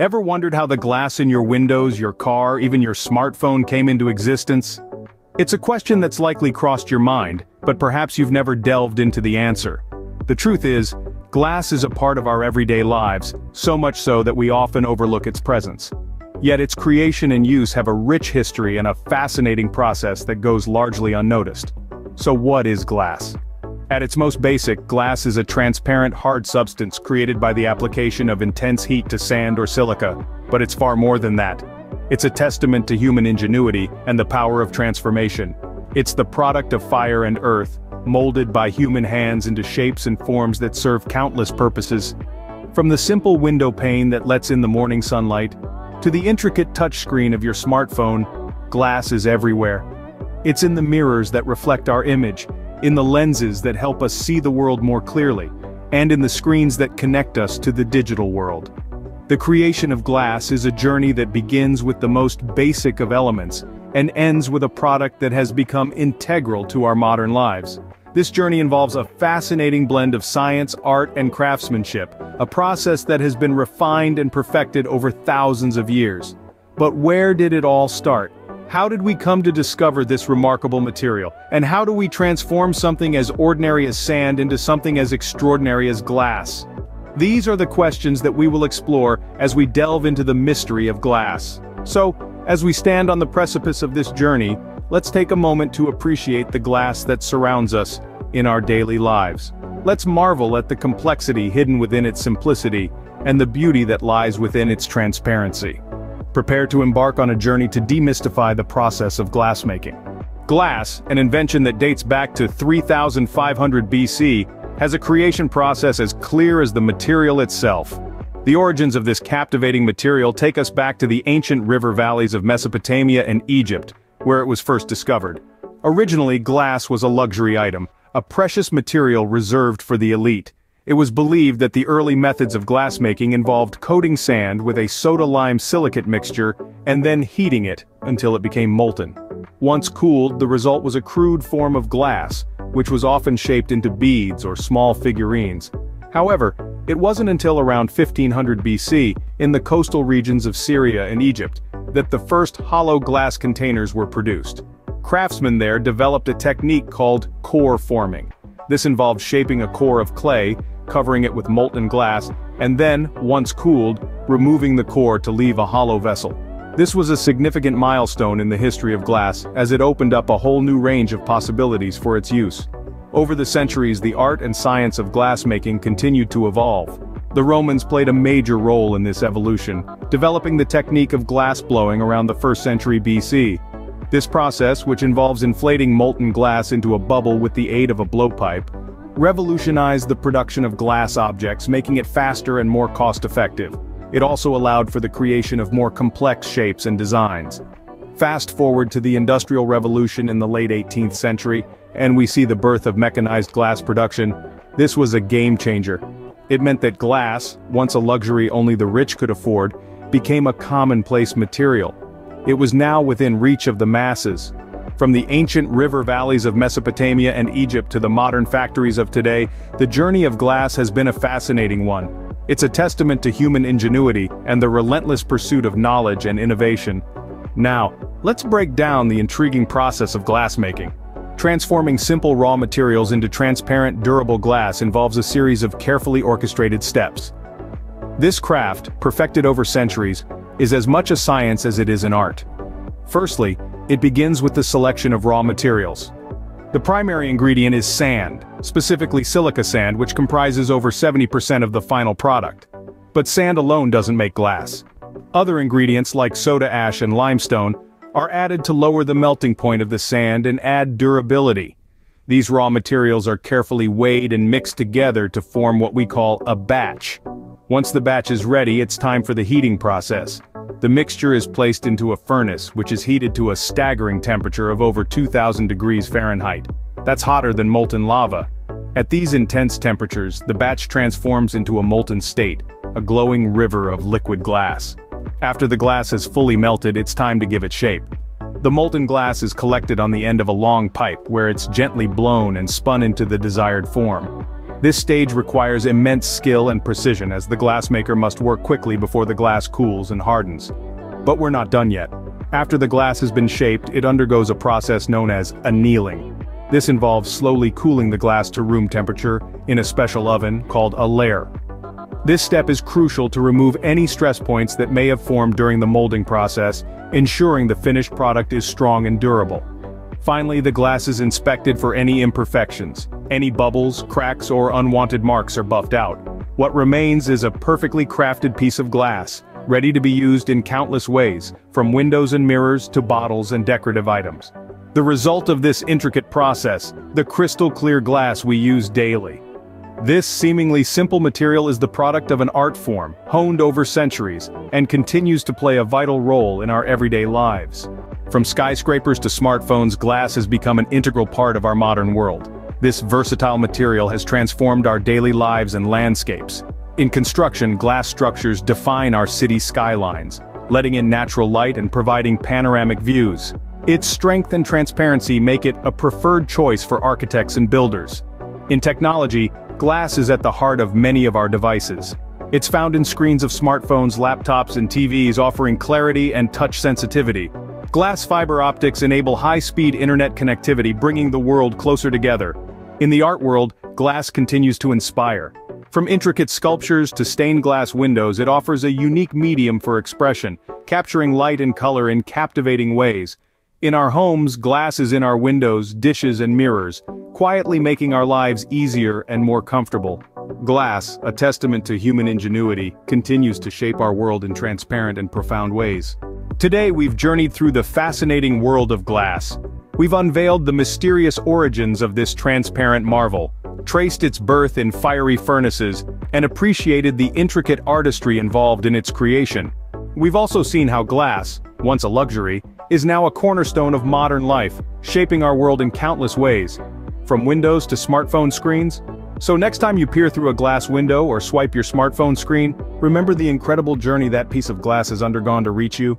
Ever wondered how the glass in your windows, your car, even your smartphone came into existence? It's a question that's likely crossed your mind, but perhaps you've never delved into the answer. The truth is, glass is a part of our everyday lives, so much so that we often overlook its presence. Yet its creation and use have a rich history and a fascinating process that goes largely unnoticed. So what is glass? At its most basic, glass is a transparent hard substance created by the application of intense heat to sand or silica, but it's far more than that. It's a testament to human ingenuity and the power of transformation. It's the product of fire and earth, molded by human hands into shapes and forms that serve countless purposes. From the simple window pane that lets in the morning sunlight, to the intricate touchscreen of your smartphone, glass is everywhere. It's in the mirrors that reflect our image, in the lenses that help us see the world more clearly, and in the screens that connect us to the digital world. The creation of glass is a journey that begins with the most basic of elements, and ends with a product that has become integral to our modern lives. This journey involves a fascinating blend of science, art, and craftsmanship, a process that has been refined and perfected over thousands of years. But where did it all start? How did we come to discover this remarkable material? And how do we transform something as ordinary as sand into something as extraordinary as glass? These are the questions that we will explore as we delve into the mystery of glass. So, as we stand on the precipice of this journey, let's take a moment to appreciate the glass that surrounds us in our daily lives. Let's marvel at the complexity hidden within its simplicity and the beauty that lies within its transparency. Prepare to embark on a journey to demystify the process of glassmaking. Glass, an invention that dates back to 3500 BC, has a creation process as clear as the material itself. The origins of this captivating material take us back to the ancient river valleys of Mesopotamia and Egypt, where it was first discovered. Originally, glass was a luxury item, a precious material reserved for the elite. It was believed that the early methods of glassmaking involved coating sand with a soda-lime silicate mixture and then heating it until it became molten. Once cooled, the result was a crude form of glass, which was often shaped into beads or small figurines. However, it wasn't until around 1500 BC, in the coastal regions of Syria and Egypt, that the first hollow glass containers were produced. Craftsmen there developed a technique called core forming. This involved shaping a core of clay, covering it with molten glass, and then, once cooled, removing the core to leave a hollow vessel. This was a significant milestone in the history of glass, as it opened up a whole new range of possibilities for its use. Over the centuries, the art and science of glassmaking continued to evolve. The Romans played a major role in this evolution, developing the technique of glassblowing around the 1st century BC. This process, which involves inflating molten glass into a bubble with the aid of a blowpipe, revolutionized the production of glass objects, making it faster and more cost-effective. It also allowed for the creation of more complex shapes and designs. Fast forward to the Industrial Revolution in the late 18th century, and we see the birth of mechanized glass production. This was a game-changer. It meant that glass, once a luxury only the rich could afford, became a commonplace material. It was now within reach of the masses. From the ancient river valleys of Mesopotamia and Egypt to the modern factories of today, the journey of glass has been a fascinating one. It's a testament to human ingenuity and the relentless pursuit of knowledge and innovation. Now, let's break down the intriguing process of glassmaking. Transforming simple raw materials into transparent, durable glass involves a series of carefully orchestrated steps. This craft, perfected over centuries, is as much a science as it is an art. Firstly, it begins with the selection of raw materials. The primary ingredient is sand, specifically silica sand, which comprises over 70% of the final product. But sand alone doesn't make glass. Other ingredients like soda ash and limestone are added to lower the melting point of the sand and add durability. These raw materials are carefully weighed and mixed together to form what we call a batch. Once the batch is ready, it's time for the heating process. The mixture is placed into a furnace, which is heated to a staggering temperature of over 2000 degrees Fahrenheit. That's hotter than molten lava. At these intense temperatures, the batch transforms into a molten state, a glowing river of liquid glass. After the glass has fully melted, it's time to give it shape. The molten glass is collected on the end of a long pipe, where it's gently blown and spun into the desired form. This stage requires immense skill and precision, as the glassmaker must work quickly before the glass cools and hardens. But we're not done yet. After the glass has been shaped, it undergoes a process known as annealing. This involves slowly cooling the glass to room temperature in a special oven called a layer. This step is crucial to remove any stress points that may have formed during the molding process, ensuring the finished product is strong and durable. Finally, the glass is inspected for any imperfections. Any bubbles, cracks, or unwanted marks are buffed out. What remains is a perfectly crafted piece of glass, ready to be used in countless ways, from windows and mirrors to bottles and decorative items. The result of this intricate process, the crystal clear glass we use daily. This seemingly simple material is the product of an art form, honed over centuries, and continues to play a vital role in our everyday lives. From skyscrapers to smartphones, glass has become an integral part of our modern world. This versatile material has transformed our daily lives and landscapes. In construction, glass structures define our city skylines, letting in natural light and providing panoramic views. Its strength and transparency make it a preferred choice for architects and builders. In technology, glass is at the heart of many of our devices. It's found in screens of smartphones, laptops, and TVs, offering clarity and touch sensitivity. Glass fiber optics enable high-speed internet connectivity, bringing the world closer together. In the art world, glass continues to inspire. From intricate sculptures to stained glass windows, it offers a unique medium for expression, capturing light and color in captivating ways. In our homes, glass is in our windows, dishes, and mirrors, quietly making our lives easier and more comfortable. Glass, a testament to human ingenuity, continues to shape our world in transparent and profound ways. Today we've journeyed through the fascinating world of glass. We've unveiled the mysterious origins of this transparent marvel, traced its birth in fiery furnaces, and appreciated the intricate artistry involved in its creation. We've also seen how glass, once a luxury, is now a cornerstone of modern life, shaping our world in countless ways, from windows to smartphone screens. So next time you peer through a glass window or swipe your smartphone screen, remember the incredible journey that piece of glass has undergone to reach you.